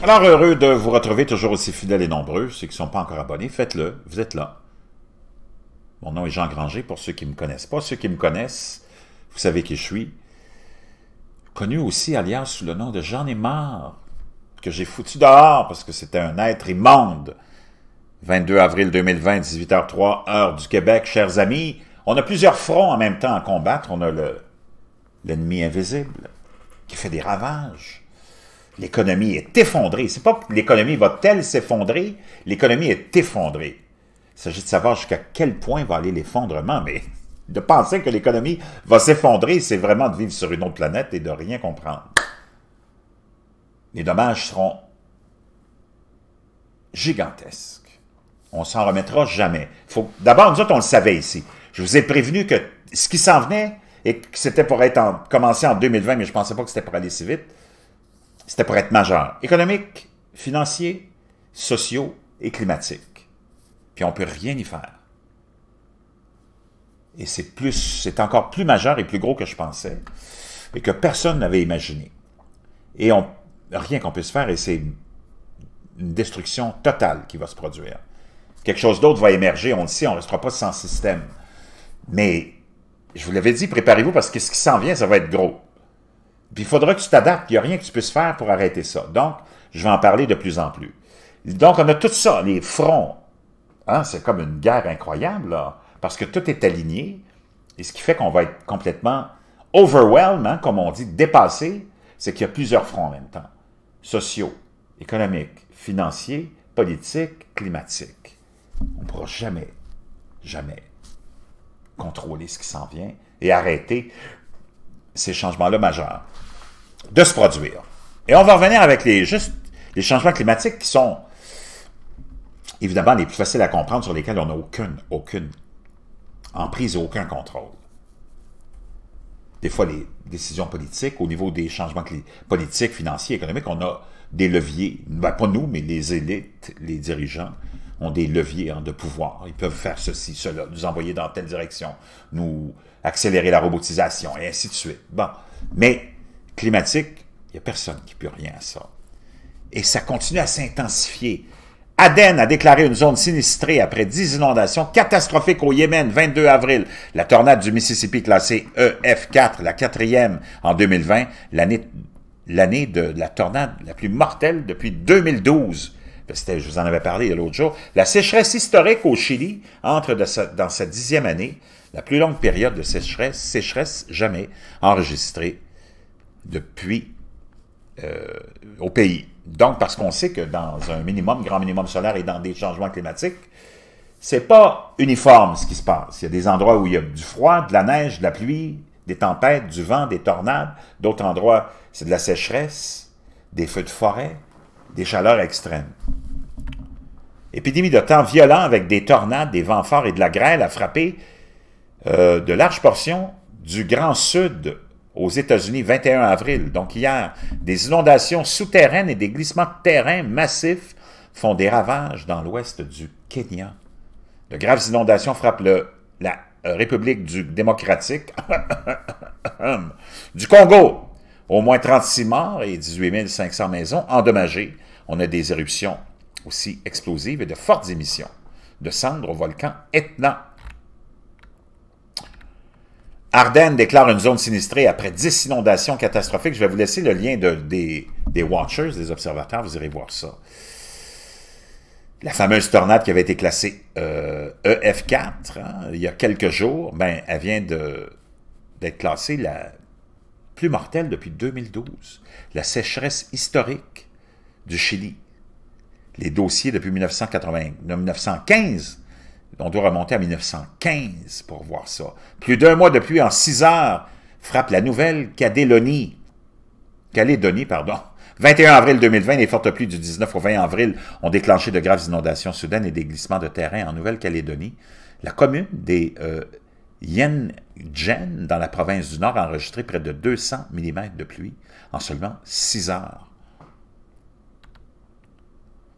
Alors, heureux de vous retrouver, toujours aussi fidèles et nombreux. Ceux qui ne sont pas encore abonnés, faites-le, vous êtes là. Mon nom est Jean Granger, pour ceux qui ne me connaissent pas. Ceux qui me connaissent, vous savez qui je suis. Connu aussi, alias, sous le nom de Jeanez Marre, que j'ai foutu dehors parce que c'était un être immonde. 22 avril 2020, 18h03, heure du Québec, chers amis. On a plusieurs fronts en même temps à combattre. On a l'ennemi invisible qui fait des ravages. L'économie est effondrée. C'est pas l'économie va-t-elle s'effondrer, l'économie est effondrée. Il s'agit de savoir jusqu'à quel point va aller l'effondrement, mais de penser que l'économie va s'effondrer, c'est vraiment de vivre sur une autre planète et de rien comprendre. Les dommages seront gigantesques. On s'en remettra jamais. D'abord, nous autres, on le savait ici. Je vous ai prévenu que ce qui s'en venait, et que c'était pour être commencé en 2020, mais je ne pensais pas que c'était pour aller si vite, c'était pour être majeur. Économique, financier, sociaux et climatique. Puis on ne peut rien y faire. Et c'est encore plus majeur et plus gros que je pensais, et que personne n'avait imaginé. Et rien qu'on puisse faire, et c'est une destruction totale qui va se produire. Quelque chose d'autre va émerger, on le sait, on ne restera pas sans système. Mais, je vous l'avais dit, préparez-vous parce que ce qui s'en vient, ça va être gros. Puis il faudra que tu t'adaptes, il n'y a rien que tu puisses faire pour arrêter ça. Donc, je vais en parler de plus en plus. Donc, on a tout ça, les fronts. Hein, c'est comme une guerre incroyable, là, parce que tout est aligné, et ce qui fait qu'on va être complètement « overwhelmed hein, », comme on dit, dépassé, c'est qu'il y a plusieurs fronts en même temps. Sociaux, économiques, financiers, politiques, climatiques. On ne pourra jamais, jamais contrôler ce qui s'en vient et arrêter ces changements-là majeurs de se produire. Et on va revenir avec les changements climatiques qui sont évidemment les plus faciles à comprendre, sur lesquels on n'a aucune emprise, aucun contrôle. Des fois, les décisions politiques, au niveau des changements politiques, financiers, économiques, on a des leviers, ben, pas nous, mais les élites, les dirigeants, ont des leviers hein, de pouvoir. Ils peuvent faire ceci, cela, nous envoyer dans telle direction, nous accélérer la robotisation, et ainsi de suite. Bon. Mais, climatique, il n'y a personne qui peut rien à ça. Et ça continue à s'intensifier. Aden a déclaré une zone sinistrée après 10 inondations catastrophiques au Yémen, 22 avril. La tornade du Mississippi classée EF4, la quatrième en 2020, l'année de la tornade la plus mortelle depuis 2012. Je vous en avais parlé l'autre jour. La sécheresse historique au Chili entre dans sa 10e année, la plus longue période de sécheresse jamais enregistrée depuis au pays. Donc, parce qu'on sait que dans un minimum, grand minimum solaire et dans des changements climatiques, c'est pas uniforme ce qui se passe. Il y a des endroits où il y a du froid, de la neige, de la pluie, des tempêtes, du vent, des tornades. D'autres endroits, c'est de la sécheresse, des feux de forêt, des chaleurs extrêmes. Épidémie de temps violent avec des tornades, des vents forts et de la grêle a frappé de larges portions du Grand Sud aux États-Unis, 21 avril, donc hier. Des inondations souterraines et des glissements de terrain massifs font des ravages dans l'ouest du Kenya. De graves inondations frappent la République démocratique du Congo. Au moins 36 morts et 18 500 maisons endommagées. On a des éruptions aussi explosives et de fortes émissions de cendres au volcan Etna. Aden déclare une zone sinistrée après 10 inondations catastrophiques. Je vais vous laisser le lien des watchers, des observateurs, vous irez voir ça. La fameuse tornade qui avait été classée EF4 hein, il y a quelques jours, ben, elle vient d'être classée la plus mortelle depuis 2012, la sécheresse historique du Chili. Les dossiers depuis 1915, on doit remonter à 1915 pour voir ça. Plus d'un mois de pluie en 6 heures frappe la Nouvelle-Calédonie. 21 avril 2020, les fortes pluies du 19 au 20 avril ont déclenché de graves inondations soudaines et des glissements de terrain en Nouvelle-Calédonie. La commune des Yengen, dans la province du Nord, a enregistré près de 200 mm de pluie en seulement 6 heures.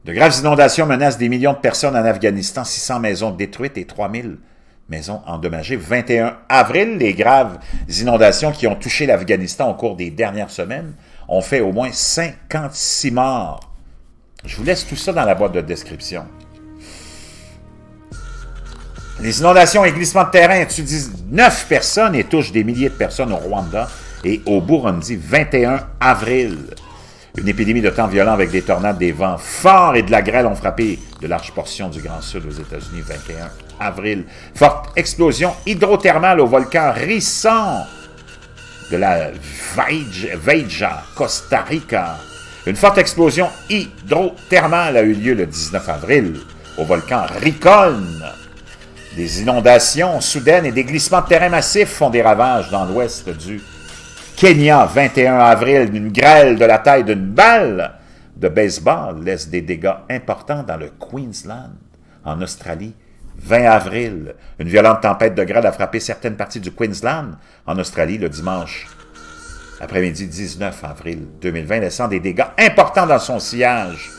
De graves inondations menacent des millions de personnes en Afghanistan, 600 maisons détruites et 3000 maisons endommagées. 21 avril, les graves inondations qui ont touché l'Afghanistan au cours des dernières semaines ont fait au moins 56 morts Je vous laisse tout ça dans la boîte de description. Les inondations et glissements de terrain tuent 19 personnes et touchent des milliers de personnes au Rwanda et au Burundi, 21 avril. Une épidémie de temps violent avec des tornades, des vents forts et de la grêle ont frappé de larges portions du Grand Sud aux États-Unis, 21 avril. Forte explosion hydrothermale au volcan Rissant de la Veja, Costa Rica. Une forte explosion hydrothermale a eu lieu le 19 avril au volcan Rincon. Des inondations soudaines et des glissements de terrain massifs font des ravages dans l'ouest du Kenya, 21 avril, une grêle de la taille d'une balle de baseball laisse des dégâts importants dans le Queensland. En Australie, 20 avril, une violente tempête de grêle a frappé certaines parties du Queensland. En Australie, le dimanche après-midi 19 avril 2020, laissant des dégâts importants dans son sillage.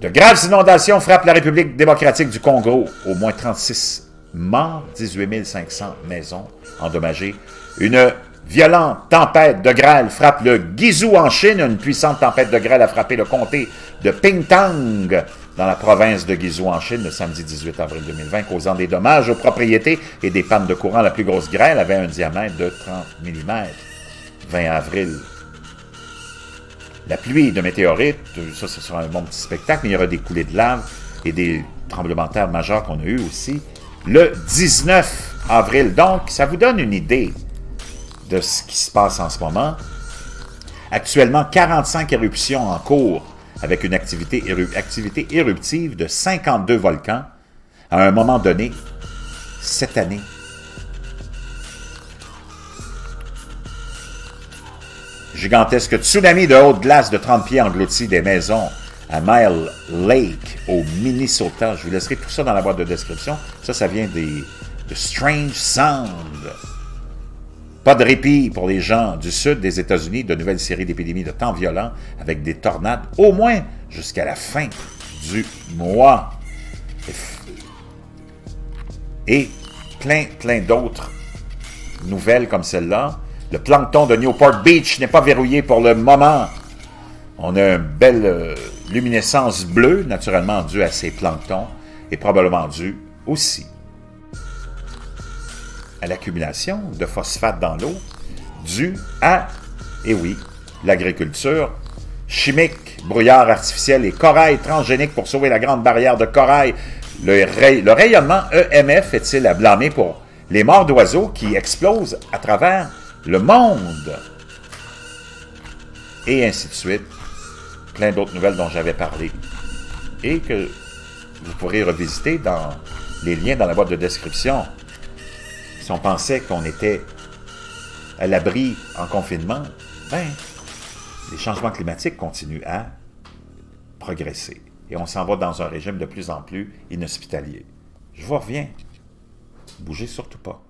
De graves inondations frappent la République démocratique du Congo. Au moins 36 morts, 18 500 maisons endommagées. Une violente tempête de grêle frappe le Guizhou en Chine. Une puissante tempête de grêle a frappé le comté de Pingtang dans la province de Guizhou en Chine le samedi 18 avril 2020, causant des dommages aux propriétés et des pannes de courant. La plus grosse grêle avait un diamètre de 30 mm. 20 avril. La pluie de météorites, ça ce sera un bon petit spectacle, mais il y aura des coulées de lave et des tremblements de terre majeurs qu'on a eu aussi le 19 avril. Donc, ça vous donne une idée de ce qui se passe en ce moment. Actuellement, 45 éruptions en cours, avec une activité éruptive de 52 volcans à un moment donné, cette année. Gigantesque tsunami de haute glace de 30 pieds engloutit des maisons à Mile Lake, au Minnesota. Je vous laisserai tout ça dans la boîte de description. Ça vient de Strange Sound. Pas de répit pour les gens du sud des États-Unis, de nouvelles séries d'épidémies de temps violent avec des tornades au moins jusqu'à la fin du mois. Et plein d'autres nouvelles comme celle-là. Le plancton de Newport Beach n'est pas verrouillé pour le moment. On a une belle luminescence bleue, naturellement due à ces planctons et probablement due aussi à l'accumulation de phosphate dans l'eau due à, eh oui, l'agriculture chimique, brouillard artificiel et corail transgénique pour sauver la grande barrière de corail. Le rayonnement EMF est-il à blâmer pour les morts d'oiseaux qui explosent à travers le monde? Et ainsi de suite. Plein d'autres nouvelles dont j'avais parlé et que vous pourrez revisiter dans les liens dans la boîte de description. Si on pensait qu'on était à l'abri en confinement, ben, les changements climatiques continuent à progresser. Et on s'en va dans un régime de plus en plus inhospitalier. Je vous reviens. Bougez surtout pas.